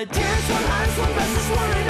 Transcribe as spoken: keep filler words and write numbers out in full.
I dance on ice, one versus one.